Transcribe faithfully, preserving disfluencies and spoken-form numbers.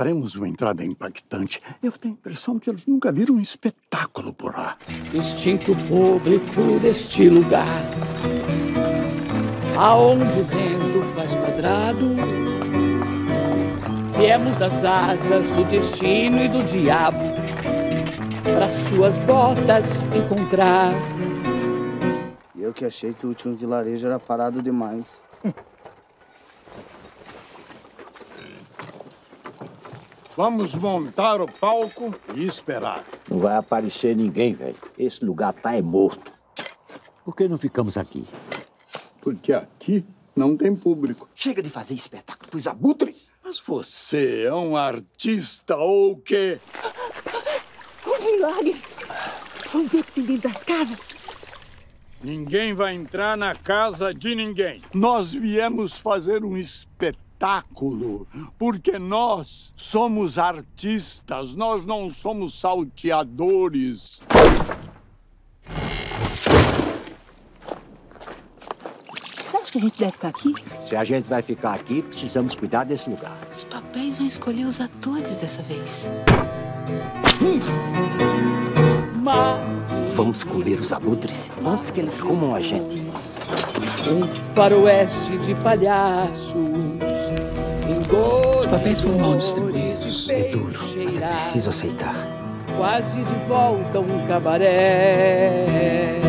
faremos uma entrada impactante. Eu tenho a impressão que eles nunca viram um espetáculo por lá. Instinto público deste lugar, aonde o vento faz quadrado, viemos das asas do destino e do diabo, para suas botas encontrar. Eu que achei que o último vilarejo era parado demais. Vamos montar o palco e esperar. Não vai aparecer ninguém, velho. Esse lugar tá é morto. Por que não ficamos aqui? Porque aqui não tem público. Chega de fazer espetáculo pros abutres. Mas você é um artista ou o quê? Um milagre. Vamos ver o que tem dentro das casas. Ninguém vai entrar na casa de ninguém. Nós viemos fazer um espetáculo. Porque nós somos artistas, nós não somos salteadores. Você acha que a gente deve ficar aqui? Se a gente vai ficar aqui, precisamos cuidar desse lugar. Os papéis vão escolher os atores dessa vez. Hum. Vamos comer os abutres antes que eles comam a gente. Um faroeste de palhaços. Os papéis foram mal distribuídos. É duro, mas é preciso aceitar. Quase de volta um cabaré.